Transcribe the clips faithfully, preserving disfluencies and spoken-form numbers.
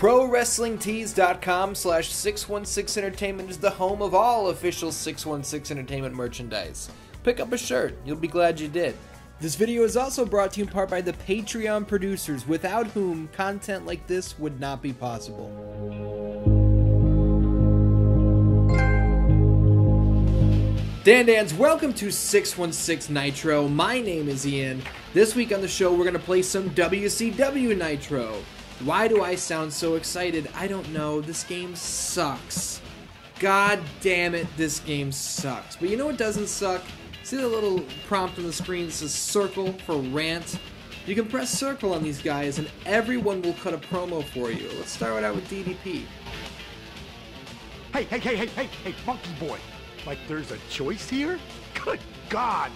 Pro Wrestling Tees dot com slash six one six Entertainment is the home of all official six one six Entertainment merchandise. Pick up a shirt. You'll be glad you did. This video is also brought to you in part by the Patreon producers, without whom content like this would not be possible. Dan Dans, welcome to six one six Nitro. My name is Ian. This week on the show, we're going to play some W C W Nitro. Why do I sound so excited? I don't know. This game sucks. God damn it, this game sucks. But you know what doesn't suck? See the little prompt on the screen that says circle for rant? You can press circle on these guys and everyone will cut a promo for you. Let's start right out with D D P. Hey, hey, hey, hey, hey, hey, monkey boy. Like there's a choice here? Good God.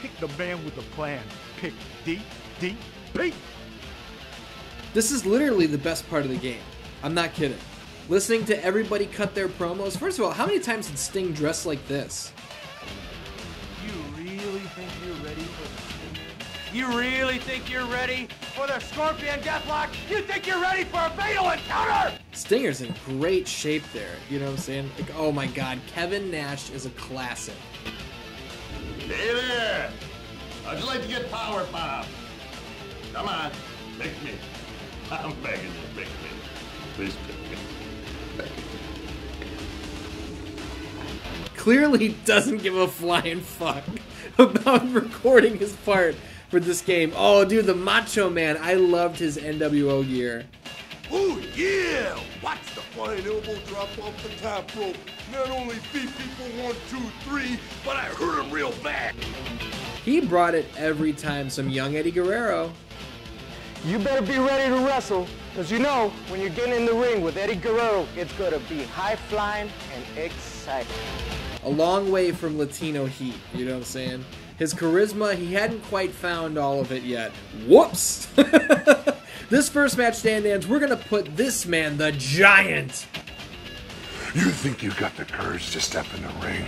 Pick the man with the plan. Pick D D P. This is literally the best part of the game. I'm not kidding. Listening to everybody cut their promos. First of all, how many times did Sting dress like this? You really think you're ready for the You really think you're ready for the Scorpion Deathlock? You think you're ready for a fatal encounter? Stinger's in great shape there. You know what I'm saying? Like, oh my God, Kevin Nash is a classic. Hey there! I'd just like to get power pop. Come on, pick me. I'm begging you, pick me. Please pick me. Pick me. Clearly doesn't give a flying fuck about recording his part for this game. Oh, dude, the Macho Man. I loved his N W O gear. Oh, yeah! Watch the flying elbow drop off the top rope. Not only beat people one, two, three, but I hurt him real bad. He brought it every time. Some young Eddie Guerrero. You better be ready to wrestle, because you know, when you're getting in the ring with Eddie Guerrero, it's going to be high-flying and exciting. A long way from Latino Heat, you know what I'm saying? His charisma, he hadn't quite found all of it yet. Whoops! This first match, Standans, we're going to put this man, the Giant. You think you got the courage to step in the ring?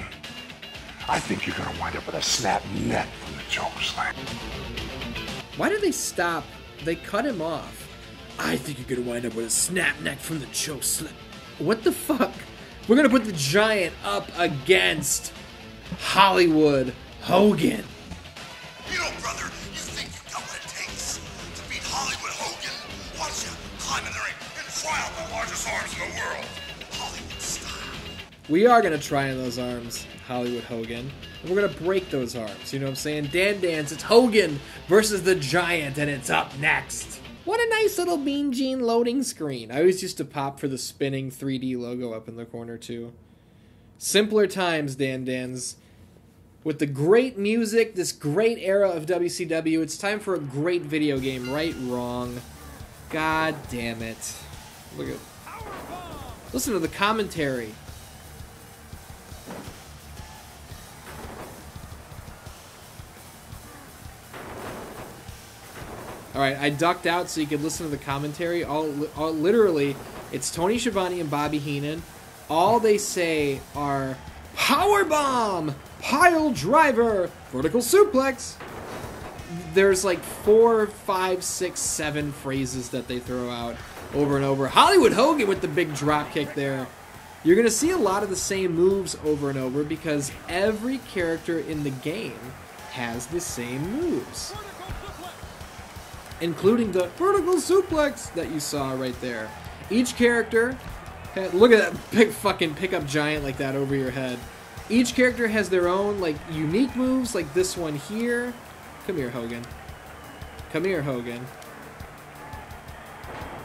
I think you're going to wind up with a snap net from the choke slam. Why did they stop? They cut him off. I think you're going to wind up with a snap neck from the choke slip. What the fuck? We're going to put the Giant up against Hollywood Hogan. You know, brother, you think you got what it takes to beat Hollywood Hogan? Why don't you climb in the ring and try out the largest arms in the world? Hollywood style. We are going to try in those arms, Hollywood Hogan. We're going to break those arms, you know what I'm saying? Dan Dans, it's Hogan versus the Giant, and it's up next. What a nice little Mean Gene loading screen. I always used to pop for the spinning three D logo up in the corner, too. Simpler times, Dan Dans. With the great music, this great era of W C W, it's time for a great video game, right? Wrong. God damn it. Look at... Listen to the commentary. Alright, I ducked out so you could listen to the commentary. All, all literally, it's Tony Schiavone and Bobby Heenan. All they say are powerbomb, pile driver, vertical suplex. There's like four, five, six, seven phrases that they throw out over and over. Hollywood Hogan with the big drop kick there. You're going to see a lot of the same moves over and over because every character in the game has the same moves, including the vertical suplex that you saw right there. Each character, look at that big fucking pickup Giant like that over your head. Each character has their own like unique moves, like this one here. Come here, Hogan. Come here, Hogan.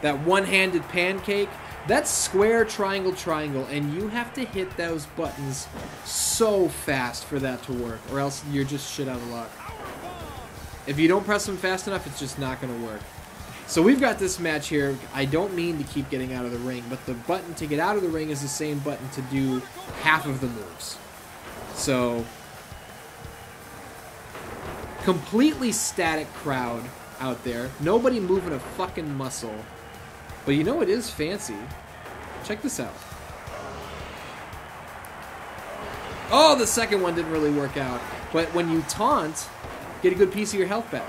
That one-handed pancake, that's square, triangle, triangle, and you have to hit those buttons so fast for that to work, or else you're just shit out of luck. If you don't press them fast enough, it's just not going to work. So we've got this match here. I don't mean to keep getting out of the ring, but the button to get out of the ring is the same button to do half of the moves. So, completely static crowd out there. Nobody moving a fucking muscle. But you know it is fancy. Check this out. Oh, the second one didn't really work out. But when you taunt... get a good piece of your health back.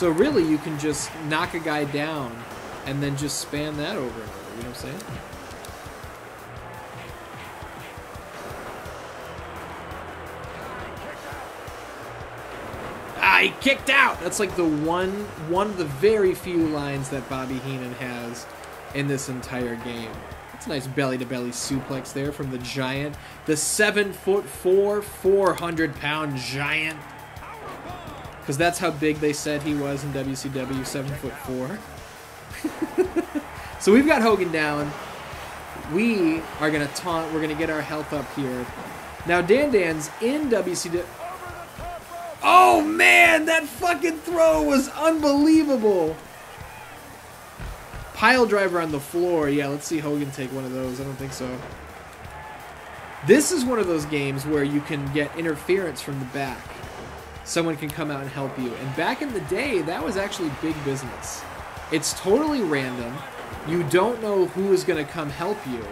So really, you can just knock a guy down and then just span that over and over, you know what I'm saying? Ah, he kicked out! That's like the one, one of the very few lines that Bobby Heenan has in this entire game. That's a nice belly-to-belly suplex there from the giant, the seven foot four, four hundred pound giant. Because that's how big they said he was in W C W, seven foot four. So we've got Hogan down. We are going to taunt. We're going to get our health up here. Now Dan Dan's in W C W. Oh, man, that fucking throw was unbelievable. Pile driver on the floor. Yeah, let's see Hogan take one of those. I don't think so. This is one of those games where you can get interference from the back. Someone can come out and help you. And back in the day, that was actually big business. It's totally random. You don't know who is going to come help you.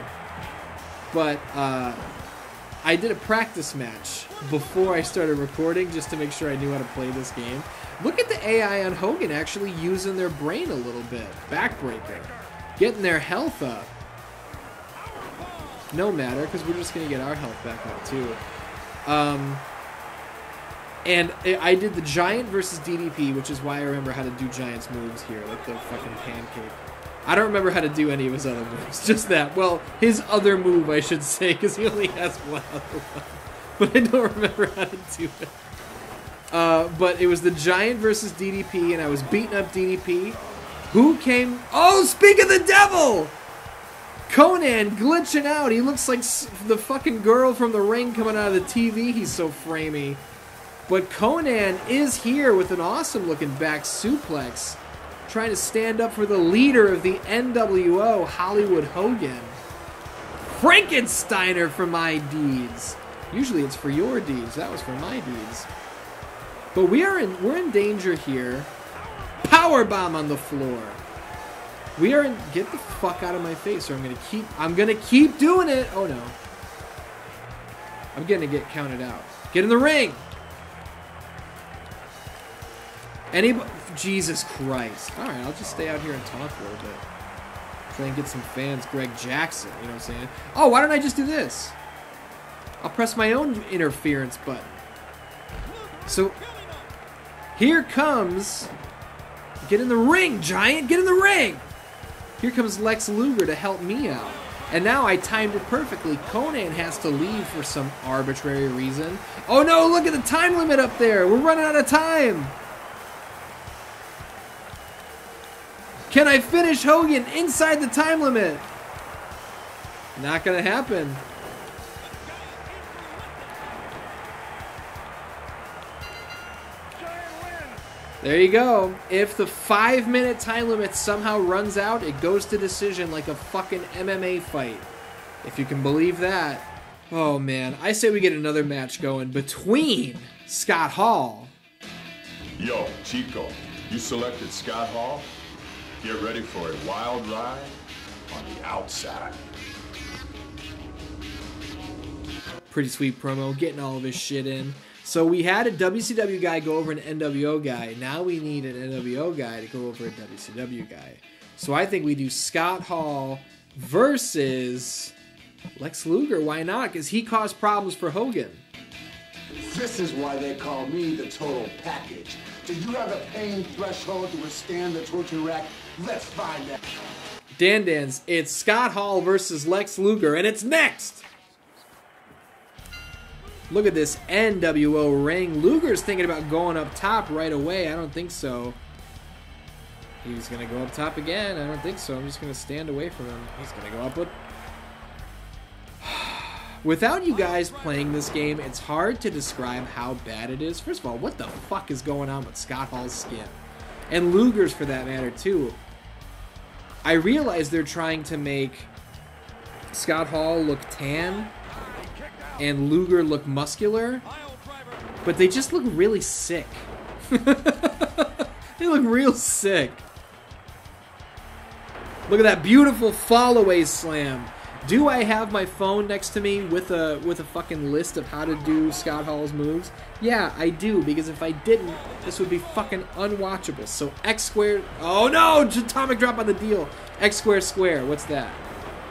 But uh, I did a practice match before I started recording just to make sure I knew how to play this game. Look at the A I on Hogan actually using their brain a little bit. Backbreaker. Getting their health up. No matter, because we're just going to get our health back up too. Um... And I did the giant versus D D P, which is why I remember how to do Giant's moves here, like the fucking pancake. I don't remember how to do any of his other moves, just that. Well, his other move, I should say, because he only has one other one. But I don't remember how to do it. Uh, but it was the giant versus D D P, and I was beating up D D P. Who came... Oh, speak of the devil! Conan glitching out. He looks like the fucking girl from The Ring coming out of the T V. He's so framey. But Conan is here with an awesome-looking back suplex, trying to stand up for the leader of the N W O, Hollywood Hogan. Frankensteiner for my deeds. Usually it's for your deeds. That was for my deeds. But we are in, we're in danger here. Powerbomb on the floor. We are in... Get the fuck out of my face, or I'm going to keep... I'm going to keep doing it! Oh, no. I'm going to get counted out. Get in the ring! Anybody? Jesus Christ. Alright, I'll just stay out here and talk a little bit. Try and get some fans. Greg Jackson, you know what I'm saying? Oh, why don't I just do this? I'll press my own interference button. So, here comes... Get in the ring, Giant! Get in the ring! Here comes Lex Luger to help me out. And now I timed it perfectly. Conan has to leave for some arbitrary reason. Oh no, look at the time limit up there! We're running out of time! Can I finish Hogan inside the time limit? Not gonna happen. There you go. If the five minute time limit somehow runs out, it goes to decision like a fucking M M A fight. If you can believe that. Oh man, I say we get another match going between Scott Hall. Yo, Chico, you selected Scott Hall? Get ready for a wild ride on the outside. Pretty sweet promo, getting all of his shit in. So we had a W C W guy go over an N W O guy. Now we need an N W O guy to go over a W C W guy. So I think we do Scott Hall versus Lex Luger. Why not? Because he caused problems for Hogan. This is why they call me the total package. Do you have a pain threshold to withstand the torture rack? Let's find out. Dan Dan's, it's Scott Hall versus Lex Luger, and it's next! Look at this N W O ring. Luger's thinking about going up top right away. I don't think so. He's going to go up top again. I don't think so. I'm just going to stand away from him. He's going to go up with... Without you guys playing this game, it's hard to describe how bad it is. First of all, what the fuck is going on with Scott Hall's skin? And Luger's, for that matter, too. I realize they're trying to make Scott Hall look tan and Luger look muscular, but they just look really sick. They look real sick. Look at that beautiful fallaway slam. Do I have my phone next to me with a with a fucking list of how to do Scott Hall's moves? Yeah, I do, because if I didn't, this would be fucking unwatchable. So X squared... Oh no! Atomic drop on the deal! X square square. What's that?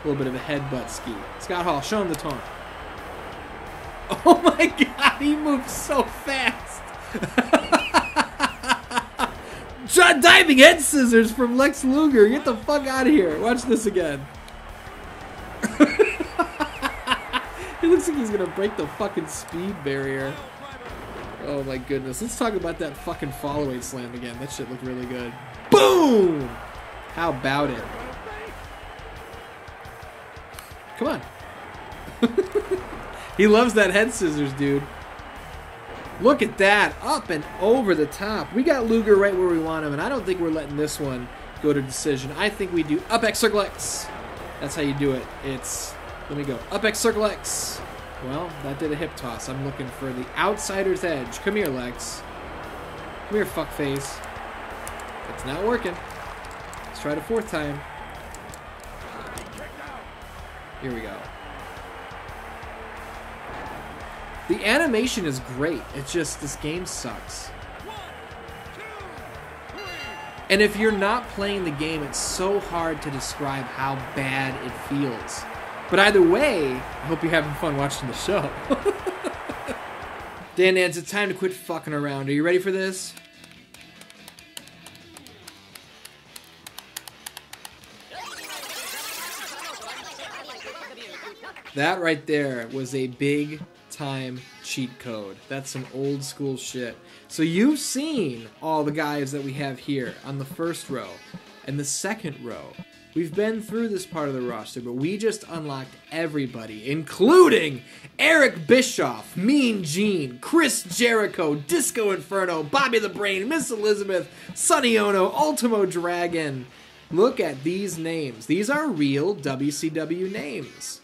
A little bit of a headbutt ski. Scott Hall, show him the taunt. Oh my god, he moves so fast! Diving head scissors from Lex Luger. Get the fuck out of here. Watch this again. It looks like he's gonna break the fucking speed barrier. Oh my goodness. Let's talk about that fucking follow-away slam again. That shit looked really good. Boom! How about it? Come on. He loves that head scissors, dude. Look at that. Up and over the top. We got Luger right where we want him, and I don't think we're letting this one go to decision. I think we do up X circle X. That's how you do it. It's... Let me go. Up X circle X. Well, that did a hip toss. I'm looking for the Outsider's Edge. Come here, Lex. Come here, fuckface. It's not working. Let's try it a fourth time. Here we go. The animation is great. It's just this game sucks. And if you're not playing the game, it's so hard to describe how bad it feels. But either way, I hope you're having fun watching the show. Dan Nance, it's time to quit fucking around. Are you ready for this? That right there was a big time cheat code. That's some old school shit. So you've seen all the guys that we have here on the first row and the second row. We've been through this part of the roster, but we just unlocked everybody, including Eric Bischoff, Mean Gene, Chris Jericho, Disco Inferno, Bobby the Brain, Miss Elizabeth, Sonny Ono, Ultimo Dragon. Look at these names. These are real W C W names.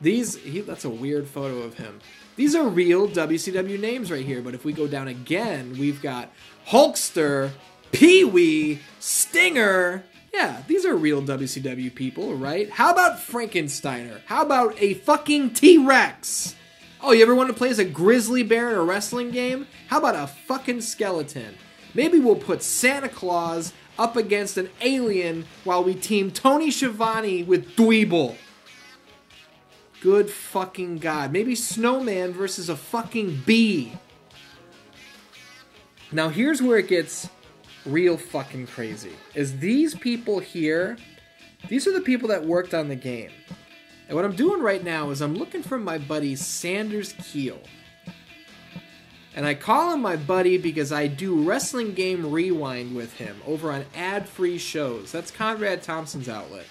These, he, that's a weird photo of him. These are real W C W names right here, but if we go down again, we've got Hulkster, Pee-wee, Stinger... Yeah, these are real W C W people, right? How about Frankensteiner? How about a fucking T-Rex? Oh, you ever want to play as a grizzly bear in a wrestling game? How about a fucking skeleton? Maybe we'll put Santa Claus up against an alien while we team Tony Schiavone with Dweeble. Good fucking God. Maybe Snowman versus a fucking bee. Now here's where it gets... real fucking crazy is these people here. These are the people that worked on the game, and what I'm doing right now is I'm looking for my buddy Sanders Keel, and I call him my buddy because I do Wrestling Game Rewind with him over on ad-free shows. That's Conrad Thompson's outlet.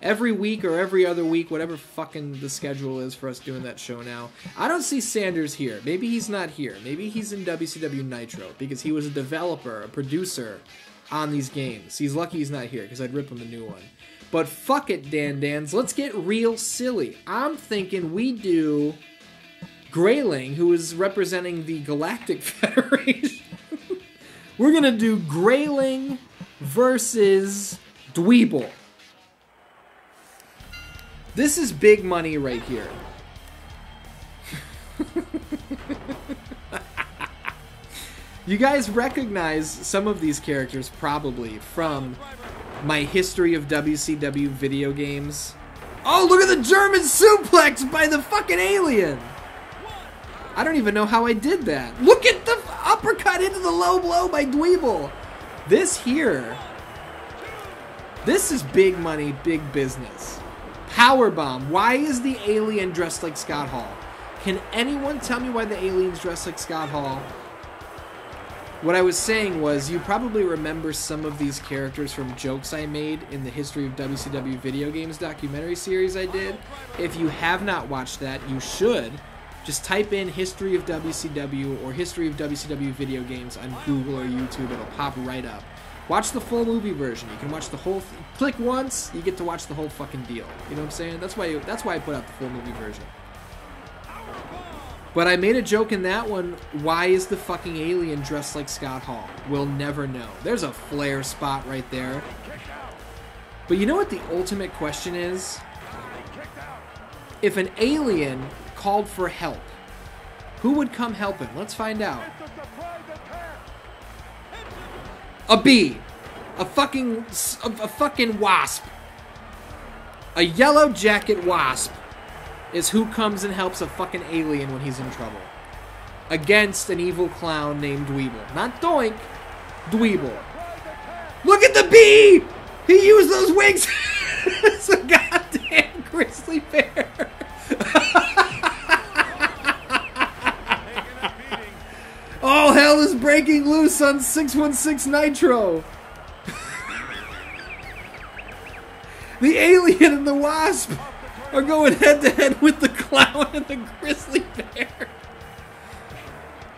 Every week or every other week, whatever fucking the schedule is for us doing that show now. I don't see Sanders here. Maybe he's not here. Maybe he's in W C W Nitro because he was a developer, a producer on these games. He's lucky he's not here because I'd rip him a new one. But fuck it, Dan Dans. Let's get real silly. I'm thinking we do Grayling, who is representing the Galactic Federation. We're going to do Grayling versus Dweeble. This is big money right here. You guys recognize some of these characters probably from my history of W C W video games. Oh, look at the German suplex by the fucking alien! I don't even know how I did that. Look at the uppercut into the low blow by Dweeble. This here, this is big money, big business. Powerbomb. Why is the alien dressed like Scott Hall? Can anyone tell me why the alien's dressed like Scott Hall? What I was saying was you probably remember some of these characters from jokes I made in the History of W C W Video Games documentary series I did. If you have not watched that, you should. Just type in History of W C W or History of W C W Video Games on Google or YouTube. It'll pop right up. Watch the full movie version. You can watch the whole... Th click once, you get to watch the whole fucking deal. You know what I'm saying? That's why, you, that's why I put out the full movie version. But I made a joke in that one. Why is the fucking alien dressed like Scott Hall? We'll never know. There's a flare spot right there. But you know what the ultimate question is? If an alien called for help, who would come help him? Let's find out. A bee. A fucking, a, a fucking wasp. A yellow jacket wasp is who comes and helps a fucking alien when he's in trouble. Against an evil clown named Dweeble. Not Doink. Dweeble. Look at the bee! He used those wings! It's a goddamn grizzly bear. All hell is breaking loose on six one six Nitro. The alien and the wasp are going head-to-head with the clown and the grizzly bear.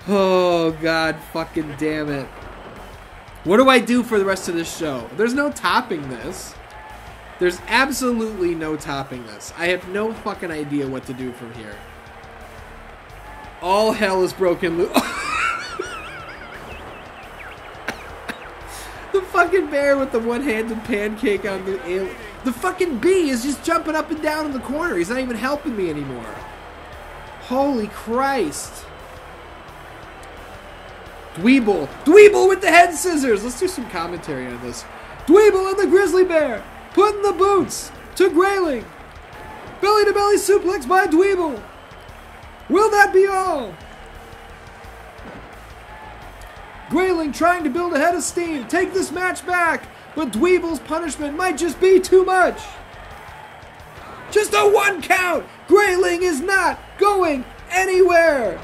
Oh, God fucking damn it. What do I do for the rest of this show? There's no topping this. There's absolutely no topping this. I have no fucking idea what to do from here. All hell is broken loose. The fucking bear with the one-handed pancake on the alien. The fucking bee is just jumping up and down in the corner. He's not even helping me anymore. Holy Christ. Dweeble. Dweeble with the head scissors. Let's do some commentary on this. Dweeble and the grizzly bear. Put in the boots to Grayling. Belly to belly suplex by Dweeble. Will that be all? Grayling trying to build a head of steam. Take this match back. But Dweeble's punishment might just be too much. Just a one count. Grayling is not going anywhere.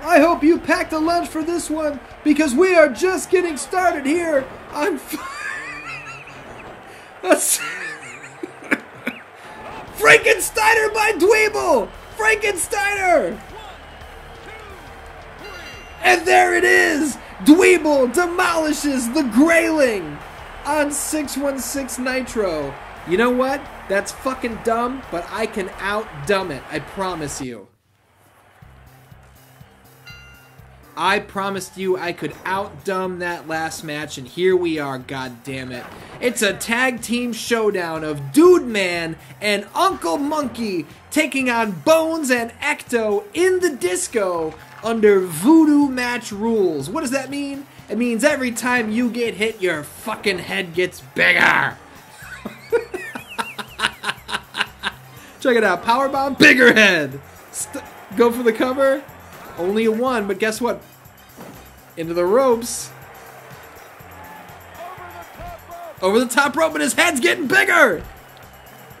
I hope you packed a lunch for this one, because we are just getting started here on Frankensteiner by Dweeble! Frankensteiner! One, two, and there it is! Dweeble demolishes the Grayling on six one six Nitro. You know what? That's fucking dumb, but I can out-dumb it. I promise you. I promised you I could out-dumb that last match, and here we are, goddammit. It's a tag team showdown of Dude Man and Uncle Monkey taking on Bones and Ecto in the disco under voodoo match rules. What does that mean? It means every time you get hit, your fucking head gets bigger. Check it out. Powerbomb, bigger head. St- go for the cover. Only a one, but guess what? Into the ropes. Over the top rope, and his head's getting bigger!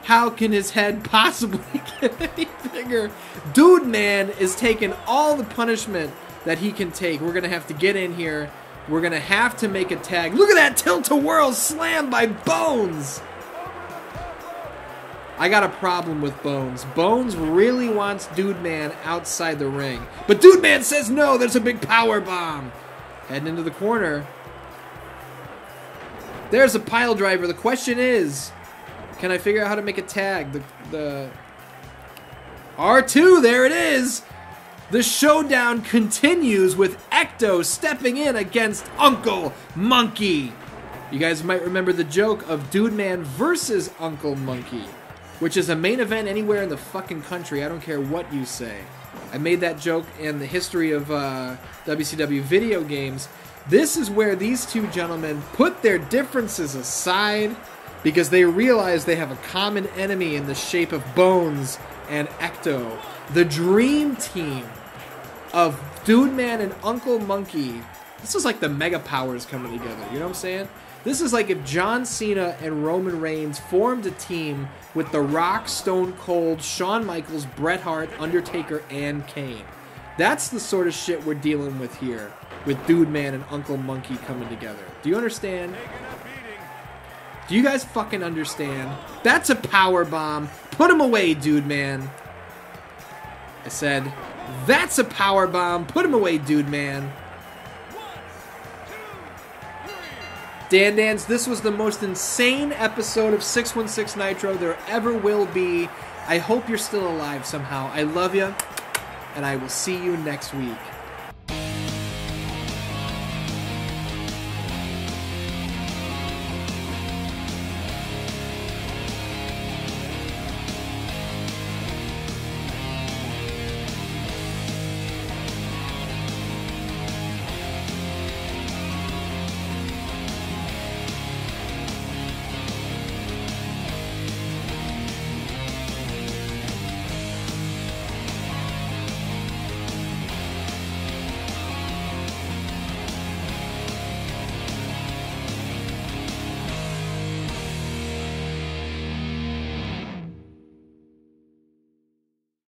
How can his head possibly get any bigger? Dude Man is taking all the punishment that he can take. We're going to have to get in here. We're going to have to make a tag. Look at that tilt-a-whirl slam by Bones! I got a problem with Bones. Bones really wants Dude Man outside the ring. But Dude Man says no, there's a big power bomb. Heading into the corner. There's a pile driver. The question is, can I figure out how to make a tag? The, the R two, there it is. The showdown continues with Ecto stepping in against Uncle Monkey. You guys might remember the joke of Dude Man versus Uncle Monkey, which is a main event anywhere in the fucking country. I don't care what you say. I made that joke in the history of uh, W C W video games. This is where these two gentlemen put their differences aside because they realize they have a common enemy in the shape of Bones and Ecto. The dream team of Dude Man and Uncle Monkey. This is like the Mega Powers coming together. You know what I'm saying? This is like if John Cena and Roman Reigns formed a team with The Rock, Stone Cold, Shawn Michaels, Bret Hart, Undertaker, and Kane. That's the sort of shit we're dealing with here, with Dude Man and Uncle Monkey coming together. Do you understand? Do you guys fucking understand? That's a power bomb. Put him away, Dude Man. I said, that's a power bomb. Put him away, Dude Man. Dan Dans, this was the most insane episode of six one six Nitro there ever will be. I hope you're still alive somehow. I love you, and I will see you next week.